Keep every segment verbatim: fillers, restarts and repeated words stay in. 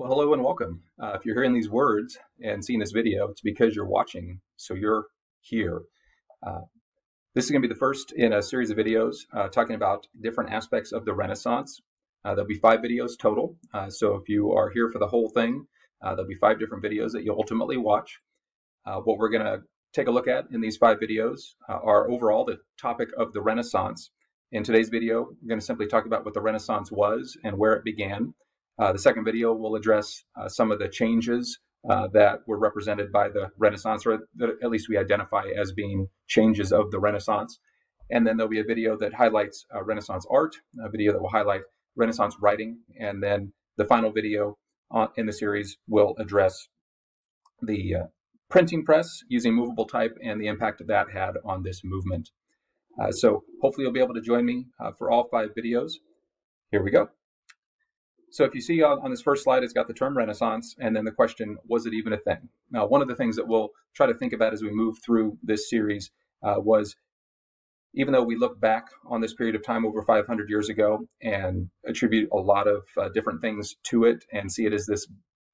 Well, hello and welcome. Uh, if you're hearing these words and seeing this video, it's because you're watching, so you're here. Uh, this is going to be the first in a series of videos uh, talking about different aspects of the Renaissance. Uh, there'll be five videos total, uh, so if you are here for the whole thing, uh, there'll be five different videos that you'll ultimately watch. Uh, what we're going to take a look at in these five videos uh, are overall the topic of the Renaissance. In today's video, we're going to simply talk about what the Renaissance was and where it began. Uh, the second video will address uh, some of the changes uh, that were represented by the Renaissance, or that at least we identify as being changes of the Renaissance. And then there'll be a video that highlights uh, Renaissance art, a video that will highlight Renaissance writing. And then the final video on, in the series will address the uh, printing press using movable type and the impact that had on this movement. Uh, so hopefully you'll be able to join me uh, for all five videos. Here we go. So if you see on, on this first slide, it's got the term Renaissance and then the question, was it even a thing? Now, one of the things that we'll try to think about as we move through this series uh, was, even though we look back on this period of time over five hundred years ago and attribute a lot of uh, different things to it and see it as this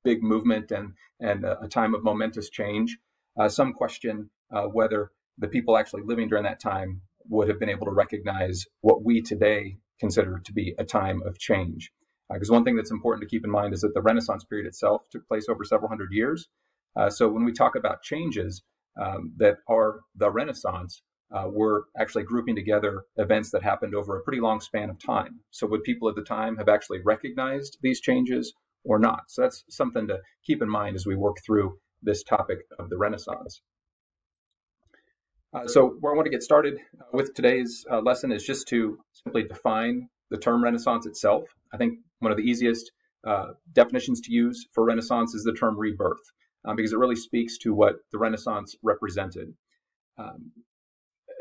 big movement and, and a, a time of momentous change, uh, some question uh, whether the people actually living during that time would have been able to recognize what we today consider to be a time of change. Because uh, one thing that's important to keep in mind is that the Renaissance period itself took place over several hundred years. Uh, so when we talk about changes um, that are the Renaissance, uh, we're actually grouping together events that happened over a pretty long span of time. So would people at the time have actually recognized these changes or not? So that's something to keep in mind as we work through this topic of the Renaissance. Uh, so where I want to get started with today's uh, lesson is just to simply define the term Renaissance itself. I think one of the easiest uh, definitions to use for Renaissance is the term rebirth, um, because it really speaks to what the Renaissance represented. Um,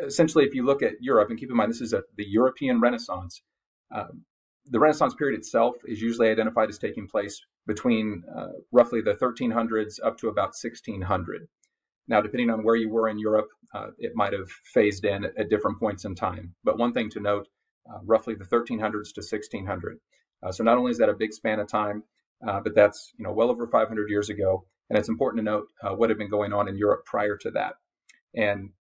essentially, if you look at Europe, and keep in mind this is a, the European Renaissance, um, the Renaissance period itself is usually identified as taking place between uh, roughly the thirteen hundreds up to about sixteen hundred. Now, depending on where you were in Europe, uh, it might have phased in at, at different points in time. But one thing to note, Uh, roughly the thirteen hundreds to sixteen hundred. Uh, so not only is that a big span of time, uh, but that's you know well over five hundred years ago. And it's important to note uh, what had been going on in Europe prior to that. And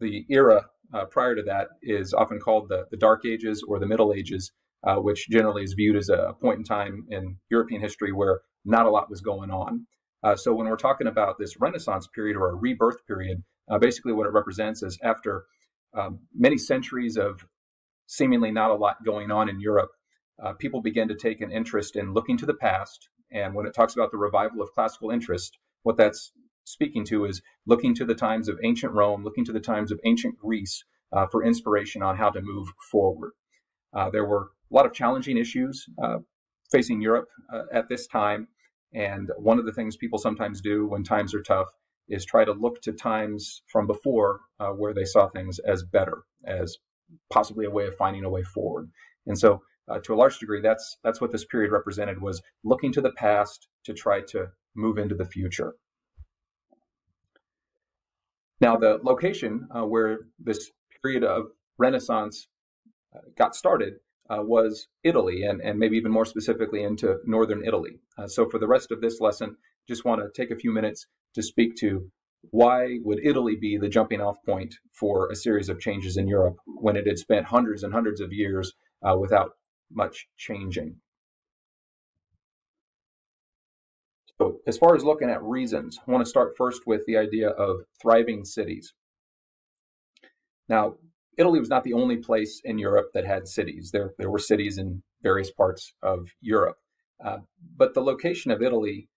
the era uh, prior to that is often called the, the Dark Ages or the Middle Ages, uh, which generally is viewed as a point in time in European history where not a lot was going on. Uh, so when we're talking about this Renaissance period or a rebirth period, uh, basically what it represents is after um, many centuries of seemingly not a lot going on in Europe, uh, people begin to take an interest in looking to the past. And when it talks about the revival of classical interest, what that's speaking to is looking to the times of ancient Rome, looking to the times of ancient Greece uh, for inspiration on how to move forward. Uh, there were a lot of challenging issues uh, facing Europe uh, at this time. And one of the things people sometimes do when times are tough is try to look to times from before uh, where they saw things as better, as possibly a way of finding a way forward. And so uh, to a large degree, that's that's what this period represented, was looking to the past to try to move into the future. Now, the location uh, where this period of Renaissance uh, got started uh, was Italy, and, and maybe even more specifically into northern Italy. Uh, so for the rest of this lesson, just want to take a few minutes to speak to why would Italy be the jumping off point for a series of changes in Europe when it had spent hundreds and hundreds of years uh, without much changing? So as far as looking at reasons, I want to start first with the idea of thriving cities. Now, Italy was not the only place in Europe that had cities. There, there were cities in various parts of Europe, uh, but the location of Italy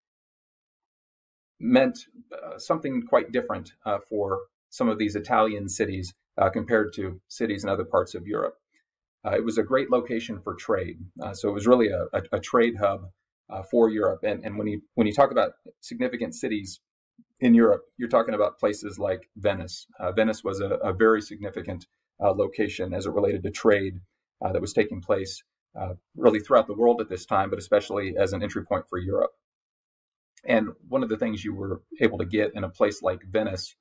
meant uh, something quite different uh, for some of these Italian cities uh, compared to cities in other parts of Europe. Uh, it was a great location for trade. Uh, so it was really a, a, a trade hub uh, for Europe. And, and when you when you talk about significant cities in Europe, you're talking about places like Venice. Uh, Venice was a, a very significant uh, location as it related to trade uh, that was taking place uh, really throughout the world at this time, but especially as an entry point for Europe. And one of the things you were able to get in a place like Venice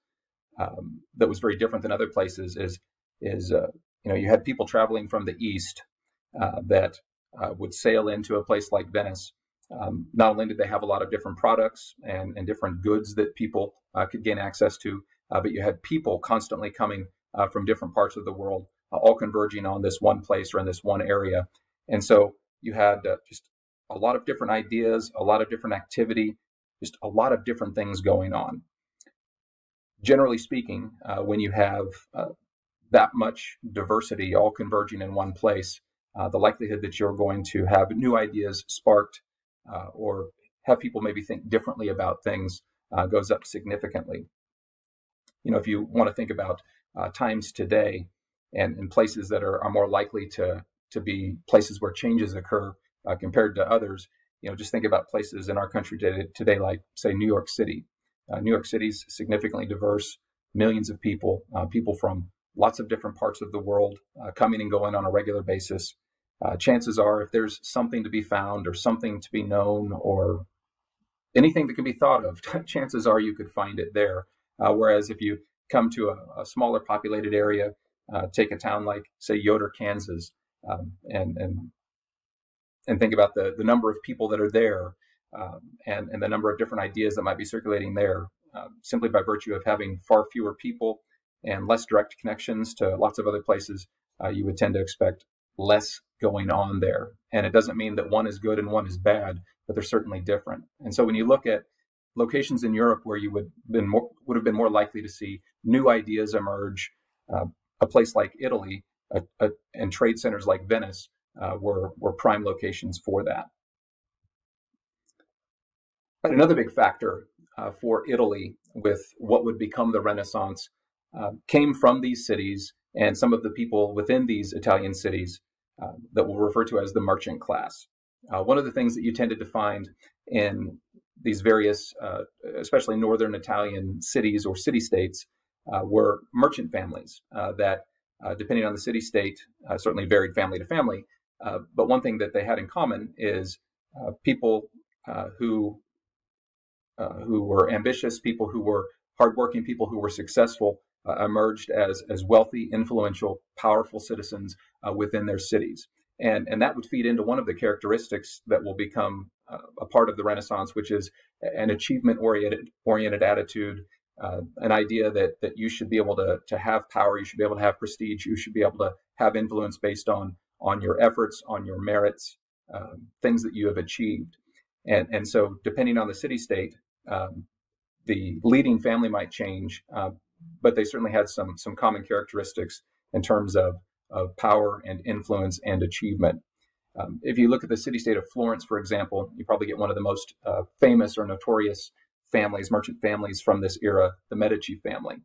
um, that was very different than other places is, is uh, you know, you had people traveling from the east uh, that uh, would sail into a place like Venice Um, not only did they have a lot of different products and, and different goods that people uh, could gain access to, uh, but you had people constantly coming uh, from different parts of the world, uh, all converging on this one place or in this one area. And so you had uh, just a lot of different ideas, a lot of different activity, just a lot of different things going on. Generally speaking, uh, when you have uh, that much diversity all converging in one place, uh, the likelihood that you're going to have new ideas sparked Uh, or have people maybe think differently about things uh, goes up significantly. You know, if you want to think about uh, times today and, and places that are, are more likely to, to be places where changes occur uh, compared to others, you know, just think about places in our country today, today like, say, New York City. Uh, New York City's significantly diverse, millions of people, uh, people from lots of different parts of the world uh, coming and going on a regular basis. Uh, chances are, if there's something to be found or something to be known or anything that can be thought of, chances are you could find it there. Uh, whereas if you come to a, a smaller populated area, uh, take a town like, say, Yoder, Kansas, um, and, and and think about the, the number of people that are there um, and, and the number of different ideas that might be circulating there, uh, simply by virtue of having far fewer people and less direct connections to lots of other places, uh, you would tend to expect less going on there. And it doesn't mean that one is good and one is bad, but they're certainly different. And so when you look at locations in Europe where you would been more, would have been more likely to see new ideas emerge, uh, a place like Italy uh, uh, and trade centers like Venice uh, were, were prime locations for that. But another big factor uh, for Italy with what would become the Renaissance uh, came from these cities and some of the people within these Italian cities Uh, that we'll refer to as the merchant class. Uh, one of the things that you tended to find in these various, uh, especially northern Italian cities or city-states, uh, were merchant families uh, that, uh, depending on the city-state, uh, certainly varied family to family, uh, but one thing that they had in common is uh, people uh, who, uh, who were ambitious, people who were hardworking, people who were successful, Uh, emerged as, as wealthy, influential, powerful citizens uh, within their cities. And, and that would feed into one of the characteristics that will become uh, a part of the Renaissance, which is an achievement-oriented oriented attitude, uh, an idea that, that you should be able to, to have power, you should be able to have prestige, you should be able to have influence based on, on your efforts, on your merits, uh, things that you have achieved. And, and so depending on the city-state, um, the leading family might change, uh, but they certainly had some, some common characteristics in terms of, of power and influence and achievement. Um, if you look at the city-state of Florence, for example, you probably get one of the most uh, famous or notorious families, merchant families from this era, the Medici family.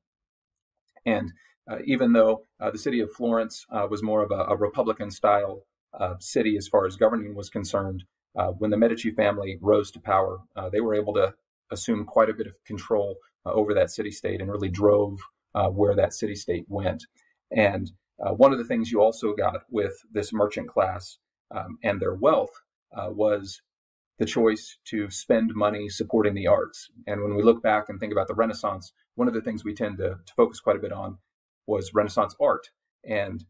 And uh, even though uh, the city of Florence uh, was more of a, a Republican-style uh, city as far as governing was concerned, uh, when the Medici family rose to power, uh, they were able to assumed quite a bit of control uh, over that city-state and really drove uh, where that city-state went. And uh, one of the things you also got with this merchant class um, and their wealth uh, was the choice to spend money supporting the arts. And when we look back and think about the Renaissance, one of the things we tend to, to focus quite a bit on was Renaissance art. And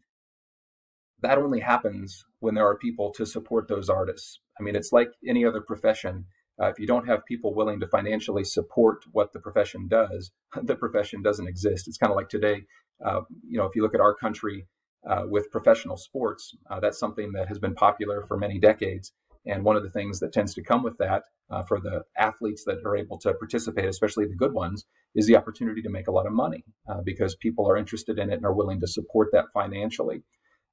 that only happens when there are people to support those artists. I mean, it's like any other profession. Uh, if you don't have people willing to financially support what the profession does, the profession doesn't exist. It's kind of like today, uh, you know, if you look at our country uh, with professional sports, uh, that's something that has been popular for many decades. And one of the things that tends to come with that uh, for the athletes that are able to participate, especially the good ones, is the opportunity to make a lot of money uh, because people are interested in it and are willing to support that financially.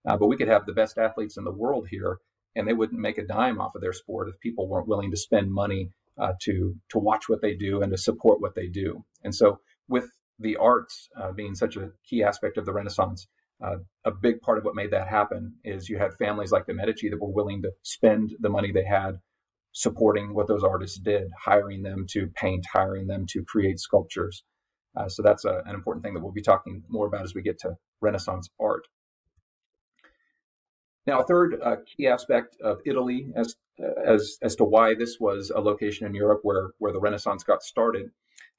Uh, but we could have the best athletes in the world here, and they wouldn't make a dime off of their sport if people weren't willing to spend money uh, to, to watch what they do and to support what they do. And so with the arts uh, being such a key aspect of the Renaissance, uh, a big part of what made that happen is you had families like the Medici that were willing to spend the money they had supporting what those artists did, hiring them to paint, hiring them to create sculptures. Uh, so that's a, an important thing that we'll be talking more about as we get to Renaissance art. Now, a third uh, key aspect of Italy as, as, as to why this was a location in Europe where, where the Renaissance got started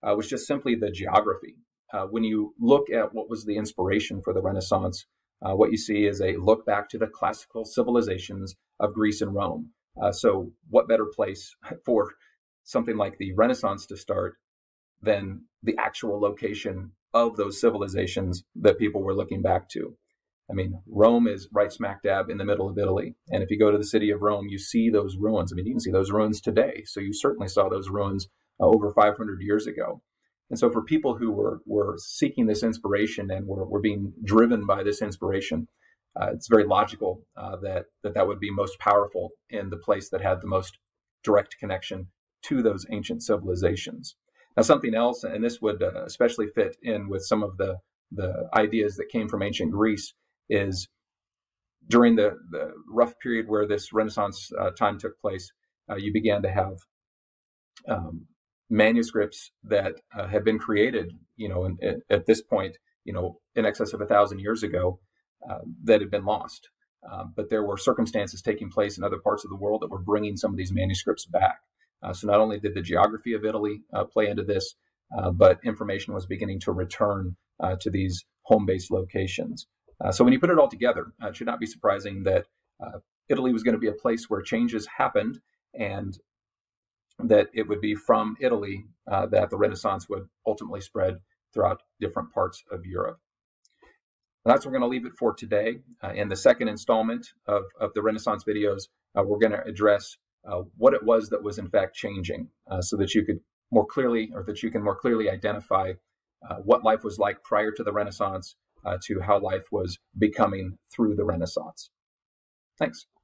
uh, was just simply the geography. Uh, when you look at what was the inspiration for the Renaissance, uh, what you see is a look back to the classical civilizations of Greece and Rome. Uh, so what better place for something like the Renaissance to start than the actual location of those civilizations that people were looking back to? I mean, Rome is right smack dab in the middle of Italy. And if you go to the city of Rome, you see those ruins. I mean, you can see those ruins today. So you certainly saw those ruins uh, over five hundred years ago. And so for people who were, were seeking this inspiration and were, were being driven by this inspiration, uh, it's very logical uh, that, that that would be most powerful in the place that had the most direct connection to those ancient civilizations. Now, something else, and this would uh, especially fit in with some of the, the ideas that came from ancient Greece, is during the, the rough period where this Renaissance uh, time took place, uh, you began to have um, manuscripts that uh, have been created, you know, in, in, at this point, you know, in excess of a thousand years ago uh, that had been lost. Uh, but there were circumstances taking place in other parts of the world that were bringing some of these manuscripts back. Uh, so not only did the geography of Italy uh, play into this, uh, but information was beginning to return uh, to these home-based locations. Uh, so when you put it all together, uh, it should not be surprising that uh, Italy was going to be a place where changes happened, and that it would be from Italy uh, that the Renaissance would ultimately spread throughout different parts of Europe. And that's where we're going to leave it for today. Uh, in the second installment of, of the Renaissance videos, uh, we're going to address uh, what it was that was in fact changing uh, so that you could more clearly, or that you can more clearly identify uh, what life was like prior to the Renaissance, Uh, to how life was becoming through the Renaissance. Thanks.